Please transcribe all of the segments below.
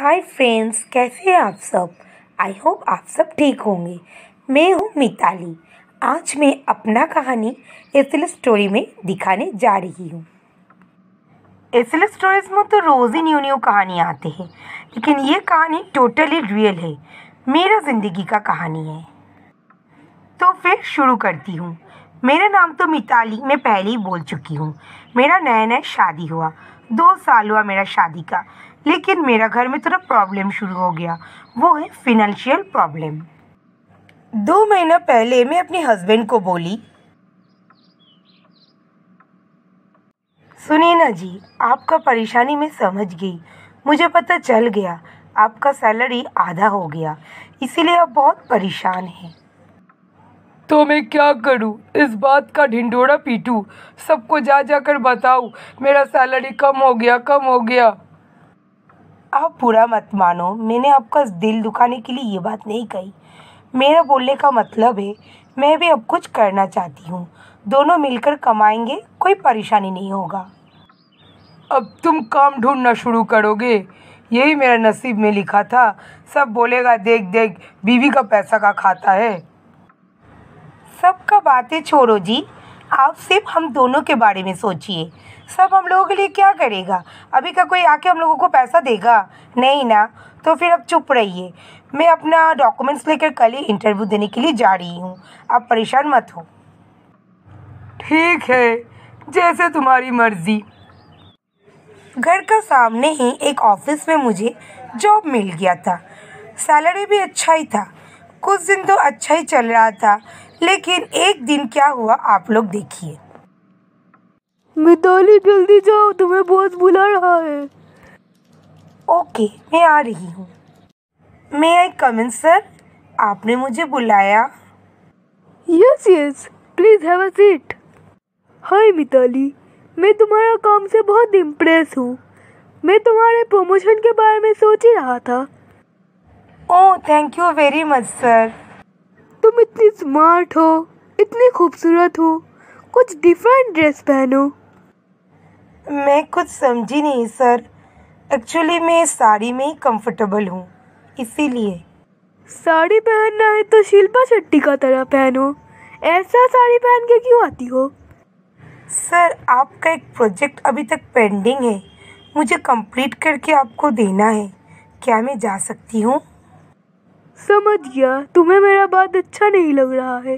Hi friends, कैसे हैं आप सब। आई होप आप सब ठीक होंगे। मैं हूँ मिताली। आज मैं अपना कहानी एसएलएस स्टोरी में दिखाने जा रही हूँ। एसएलएस स्टोरीज में तो रोज़ ही न्यू न्यू कहानी आती है, लेकिन ये कहानी टोटली रियल है, मेरा ज़िंदगी का कहानी है। तो फिर शुरू करती हूँ। मेरा नाम तो मिताली मैं पहले ही बोल चुकी हूँ। मेरा नया नया शादी हुआ, 2 साल हुआ मेरा शादी का, लेकिन मेरा घर में थोड़ा प्रॉब्लम शुरू हो गया। वो है फिनंशियल प्रॉब्लम। 2 महीना पहले मैं अपने हस्बैंड को बोली, सुनिए ना जी, आपका परेशानी मैं समझ गई, मुझे पता चल गया आपका सैलरी आधा हो गया, इसीलिए आप बहुत परेशान हैं। तो मैं क्या करूं, इस बात का ढिंढोरा पीटूं, सबको जा जाकर बताऊं मेरा सैलरी कम हो गया। आप बुरा मत मानो, मैंने आपका दिल दुखाने के लिए ये बात नहीं कही। मेरा बोलने का मतलब है मैं भी अब कुछ करना चाहती हूँ, दोनों मिलकर कमाएंगे, कोई परेशानी नहीं होगा। अब तुम काम ढूंढना शुरू करोगे, यही मेरा नसीब में लिखा था। सब बोलेगा देख बीवी का पैसा का खाता है। सबका बातें छोड़ो जी, आप सिर्फ हम दोनों के बारे में सोचिए। सब हम लोगों के लिए क्या करेगा, अभी का कोई आके हम लोगों को पैसा देगा नहीं ना। तो फिर अब चुप रहिए। मैं अपना डॉक्यूमेंट्स लेकर कल ही इंटरव्यू देने के लिए जा रही हूँ, आप परेशान मत हो। ठीक है, जैसे तुम्हारी मर्जी। घर का सामने ही एक ऑफिस में मुझे जॉब मिल गया था। सैलरी भी अच्छा ही था, कुछ दिन तो अच्छा ही चल रहा था, लेकिन एक दिन क्या हुआ आप लोग देखिए। मिताली जल्दी जाओ, तुम्हें बॉस बुला रहा है। ओके, मैं आ रही हूँ। मैं आई कमिंग सर, आपने मुझे बुलाया। Yes, please have a seat. Hi Mitali, मैं तुम्हारा काम से बहुत इम्प्रेस हूँ। मैं तुम्हारे प्रमोशन के बारे में सोच ही रहा था। Oh, thank you very much sir. तुम इतनी स्मार्ट हो, इतनी खूबसूरत हो, कुछ डिफरेंट ड्रेस पहनो। मैं कुछ समझी नहीं सर, एक्चुअली मैं साड़ी में ही कंफर्टेबल हूँ, इसीलिए। साड़ी पहनना है तो शिल्पा शेट्टी का तरह पहनो, ऐसा साड़ी पहन के क्यों आती हो। सर, आपका एक प्रोजेक्ट अभी तक पेंडिंग है, मुझे कंप्लीट करके आपको देना है, क्या मैं जा सकती हूँ। समझ गया, तुम्हें मेरा बात अच्छा नहीं लग रहा है,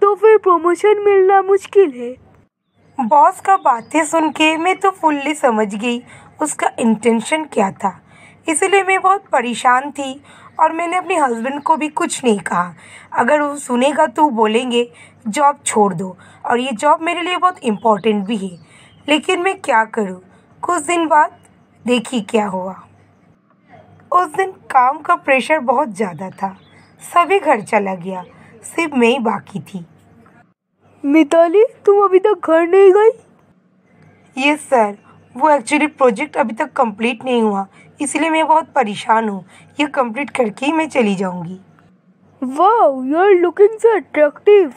तो फिर प्रमोशन मिलना मुश्किल है। बॉस का बातें सुन के मैं तो फुल्ली समझ गई उसका इंटेंशन क्या था, इसलिए मैं बहुत परेशान थी। और मैंने अपने हस्बैंड को भी कुछ नहीं कहा, अगर वो सुनेगा तो बोलेंगे जॉब छोड़ दो, और ये जॉब मेरे लिए बहुत इम्पोर्टेंट भी है। लेकिन मैं क्या करूँ, कुछ दिन बाद देखिए क्या हुआ। उस दिन काम का प्रेशर बहुत ज़्यादा था, सभी घर चला गया, सिर्फ मैं ही बाकी थी। मिताली, तुम अभी तक घर नहीं गई। यस सर, वो एक्चुअली प्रोजेक्ट अभी तक कंप्लीट नहीं हुआ, इसलिए मैं बहुत परेशान हूँ, ये कंप्लीट करके ही मैं चली जाऊँगी। Wow, you are looking so attractive.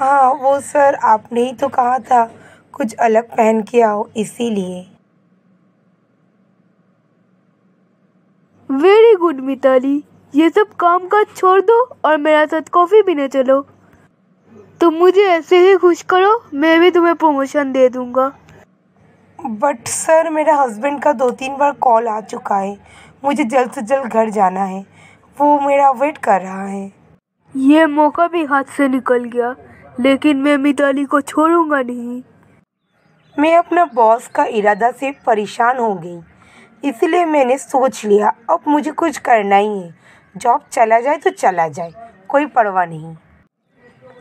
हाँ वो सर, आपने ही तो कहा था कुछ अलग पहन के आओ, इसीलिए। वेरी गुड मिताली, ये सब काम काज छोड़ दो और मेरे साथ कॉफ़ी पीने चलो। तुम मुझे ऐसे ही खुश करो, मैं भी तुम्हें प्रमोशन दे दूँगा। बट सर, मेरा हस्बैंड का 2-3 बार कॉल आ चुका है, मुझे जल्द से जल्द घर जाना है, वो मेरा वेट कर रहा है। ये मौका भी हाथ से निकल गया, लेकिन मैं मिताली को छोड़ूंगा नहीं। मैं अपना बॉस का इरादा से परेशान हो गई, इसलिए मैंने सोच लिया अब मुझे कुछ करना ही है, जॉब चला जाए तो चला जाए, कोई परवाह नहीं।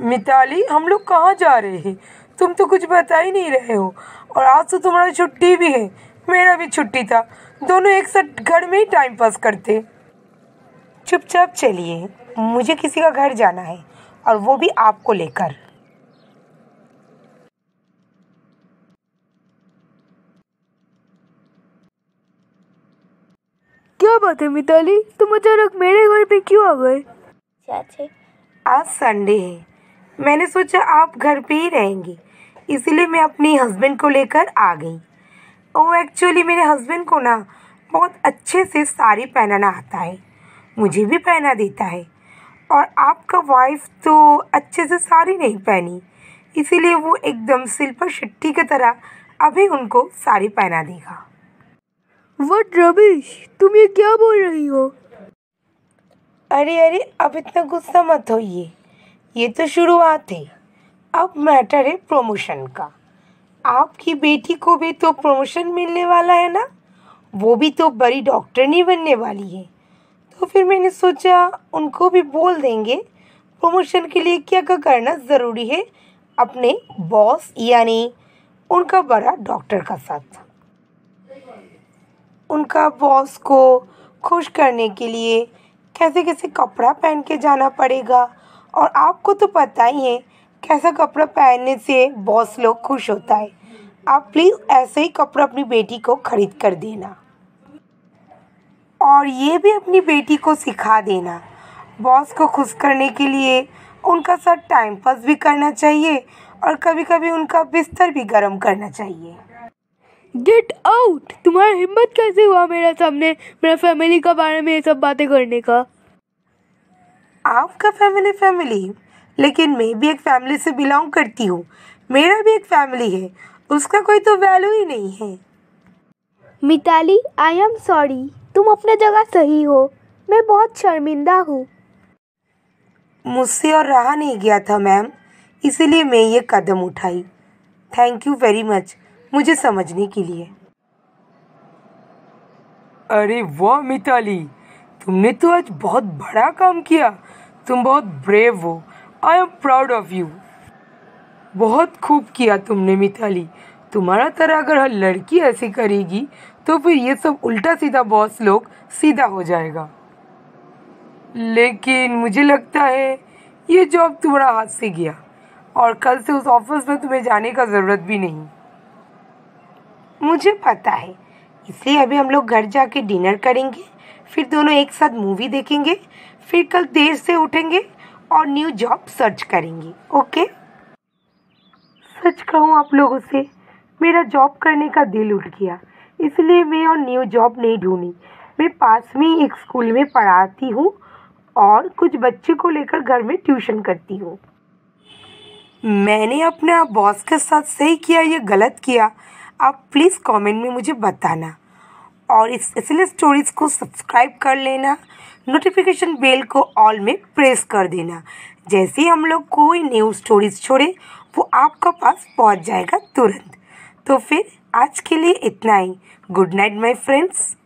मिताली, हम लोग कहाँ जा रहे हैं, तुम तो कुछ बता ही नहीं रहे हो, और आज तो तुम्हारा छुट्टी भी है, मेरा भी छुट्टी था, दोनों एक साथ घर में ही टाइम पास करते। चुपचाप चलिए, मुझे किसी का घर जाना है, और वो भी आपको लेकर। क्या बात है मिताली, तुम अचानक मेरे घर पे क्यों आ गए। चाचे, आज संडे है, मैंने सोचा आप घर पे ही रहेंगे, इसलिए मैं अपने हस्बैंड को लेकर आ गई। वो एक्चुअली मेरे हस्बैंड को ना बहुत अच्छे से साड़ी पहनाना आता है, मुझे भी पहना देता है। और आपका वाइफ तो अच्छे से साड़ी नहीं पहनी, इसीलिए वो एकदम शिल्पा शेट्टी की तरह अभी उनको साड़ी पहना देगा। व्हाट रबिश, तुम ये क्या बोल रही हो? अरे अरे, अब इतना गुस्सा मत होइए, ये तो शुरुआत है। अब मैटर है प्रमोशन का। आपकी बेटी को भी तो प्रमोशन मिलने वाला है ना, वो भी तो बड़ी डॉक्टर नहीं बनने वाली है। तो फिर मैंने सोचा उनको भी बोल देंगे प्रमोशन के लिए क्या क्या करना ज़रूरी है अपने बॉस यानी उनका बड़ा डॉक्टर का साथ। उनका बॉस को खुश करने के लिए कैसे कैसे कपड़ा पहन के जाना पड़ेगा, और आपको तो पता ही है कैसा कपड़ा पहनने से बॉस लोग खुश होता है। आप प्लीज़ ऐसे ही कपड़ा अपनी बेटी को खरीद कर देना, और ये भी अपनी बेटी को सिखा देना। बॉस को खुश करने के लिए उनका साथ टाइम पास भी करना चाहिए और कभी कभी उनका बिस्तर भी गर्म करना चाहिए। गेट आउट, तुम्हारा हिम्मत कैसे हुआ मेरे सामने मेरा फैमिली के बारे में ये सब बातें करने का? आपका फैमिली फैमिली, लेकिन मैं भी एक फैमिली से बिलोंग करती हूँ, मेरा भी एक फैमिली है, उसका कोई तो वैल्यू ही नहीं है। मिताली, आई एम सॉरी, तुम अपने जगह सही हो, मैं बहुत शर्मिंदा हूँ। मुझसे और रहा नहीं गया था मैम, इसीलिए मैं ये कदम उठाई। थैंक यू वेरी मच मुझे समझने के लिए। अरे वाह मिताली, तुमने तो आज बहुत बड़ा काम किया, तुम बहुत ब्रेव हो, I am proud of you. बहुत खूब किया तुमने मिताली, तुम्हारा तरह अगर हर लड़की ऐसे करेगी तो फिर ये सब उल्टा सीधा बॉस लोग सीधा हो जाएगा। लेकिन मुझे लगता है ये जॉब तुम्हारा हाथ से गया, और कल से उस ऑफिस में तुम्हें जाने का ज़रूरत भी नहीं। मुझे पता है, इसलिए अभी हम लोग घर जाके डिनर करेंगे, फिर दोनों एक साथ मूवी देखेंगे, फिर कल देर से उठेंगे और न्यू जॉब सर्च करेंगे। ओके? सच कहूँ आप लोगों से, मेरा जॉब करने का दिल उठ गया, इसलिए मैं और न्यू जॉब नहीं ढूंढी। मैं पास में एक स्कूल में पढ़ाती हूँ और कुछ बच्चे को लेकर घर में ट्यूशन करती हूँ। मैंने अपना बॉस के साथ सही किया या गलत किया, आप प्लीज़ कमेंट में मुझे बताना, और इस SLS स्टोरीज़ को सब्सक्राइब कर लेना, नोटिफिकेशन बेल को ऑल में प्रेस कर देना। जैसे ही हम लोग कोई न्यू स्टोरीज़ छोड़े वो आपका पास पहुंच जाएगा तुरंत। तो फिर आज के लिए इतना ही। Good night my friends.